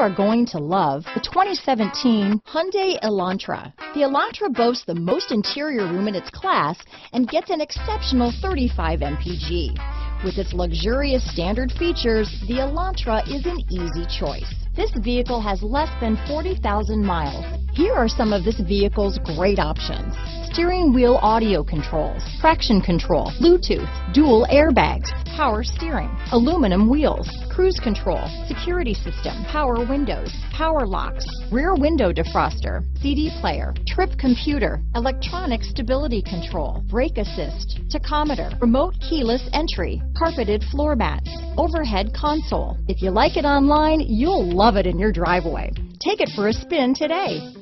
are going to love the 2017 Hyundai Elantra. The Elantra boasts the most interior room in its class and gets an exceptional 35 mpg. With its luxurious standard features, the Elantra is an easy choice. This vehicle has less than 40,000 miles. Here are some of this vehicle's great options: steering wheel audio controls, traction control, Bluetooth, dual airbags, power steering, aluminum wheels, cruise control, security system, power windows, power locks, rear window defroster, CD player, trip computer, electronic stability control, brake assist, tachometer, remote keyless entry, carpeted floor mats, overhead console. If you like it online, you'll love it in your driveway. Take it for a spin today.